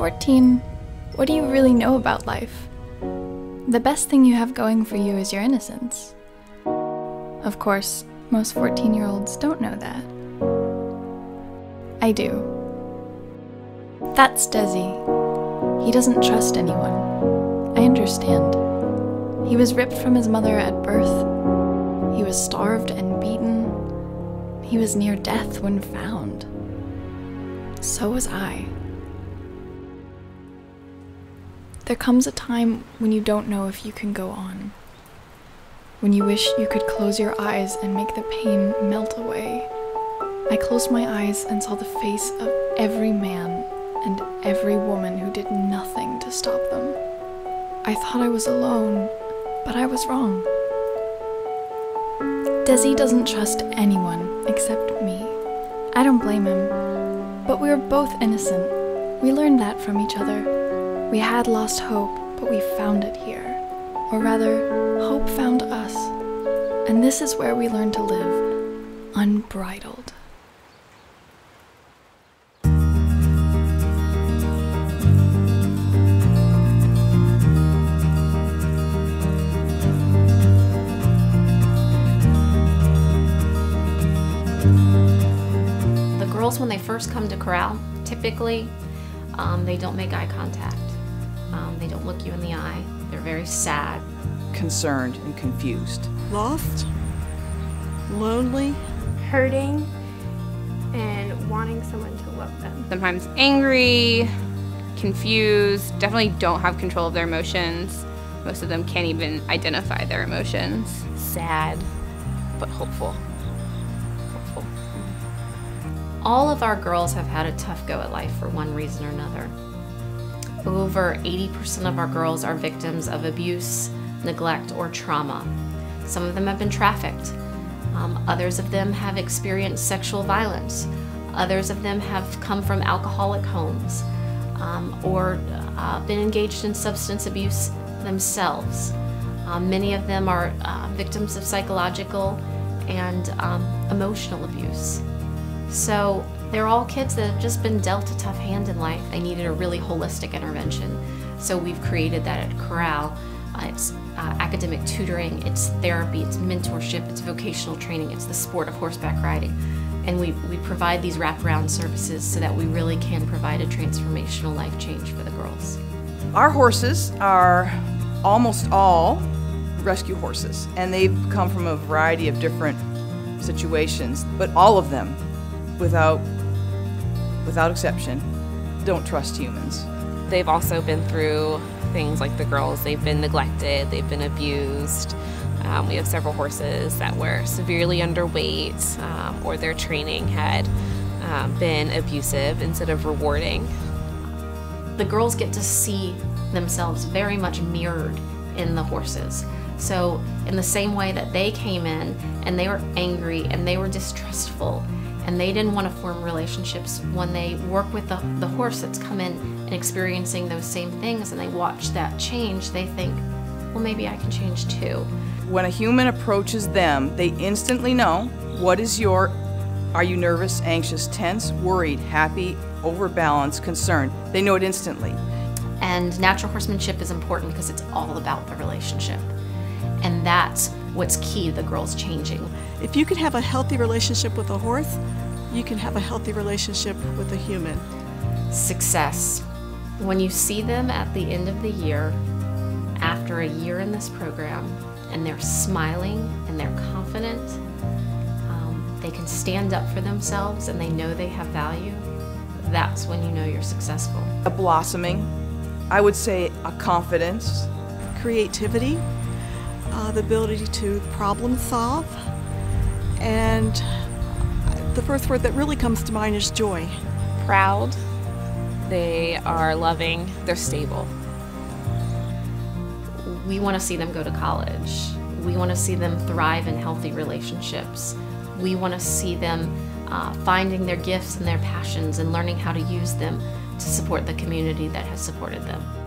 14, what do you really know about life? The best thing you have going for you is your innocence. Of course, most 14-year-olds don't know that. I do. That's Desi. He doesn't trust anyone. I understand. He was ripped from his mother at birth. He was starved and beaten. He was near death when found. So was I. There comes a time when you don't know if you can go on. When you wish you could close your eyes and make the pain melt away. I closed my eyes and saw the face of every man and every woman who did nothing to stop them. I thought I was alone, but I was wrong. Desi doesn't trust anyone except me. I don't blame him, but we were both innocent. We learned that from each other. We had lost hope, but we found it here. Or rather, hope found us. And this is where we learn to live, unbridled. When they first come to Corral, typically they don't make eye contact. They don't look you in the eye. They're very sad. Concerned and confused. Lost, lonely, hurting, and wanting someone to love them. Sometimes angry, confused, definitely don't have control of their emotions. Most of them can't even identify their emotions. Sad, but hopeful. All of our girls have had a tough go at life for one reason or another. Over 80% of our girls are victims of abuse, neglect, or trauma. Some of them have been trafficked. Others of them have experienced sexual violence. Others of them have come from alcoholic homes or been engaged in substance abuse themselves. Many of them are victims of psychological and emotional abuse. So they're all kids that have just been dealt a tough hand in life. They needed a really holistic intervention. So we've created that at Corral. It's academic tutoring, it's therapy, it's mentorship, it's vocational training, it's the sport of horseback riding. And we provide these wraparound services so that we really can provide a transformational life change for the girls. Our horses are almost all rescue horses, and they've come from a variety of different situations, but all of them, without exception, don't trust humans. They've also been through things like the girls. They've been neglected, they've been abused. We have several horses that were severely underweight or their training had been abusive instead of rewarding. The girls get to see themselves very much mirrored in the horses. So in the same way that they came in and they were angry and they were distrustful and they didn't want to form relationships, when they work with the horse that's come in and experiencing those same things and they watch that change, they think, well, maybe I can change too. When a human approaches them, they instantly know what is your, are you nervous, anxious, tense, worried, happy, overbalanced, concerned? They know it instantly. And natural horsemanship is important because it's all about the relationship. And that's what's key, the girls changing. If you can have a healthy relationship with a horse, you can have a healthy relationship with a human. Success. When you see them at the end of the year, after a year in this program, and they're smiling and they're confident, they can stand up for themselves and they know they have value, that's when you know you're successful. A blossoming, I would say a confidence, creativity, the ability to problem solve, and the first word that really comes to mind is joy. Proud, they are loving, they're stable. We want to see them go to college. We want to see them thrive in healthy relationships. We want to see them finding their gifts and their passions and learning how to use them to support the community that has supported them.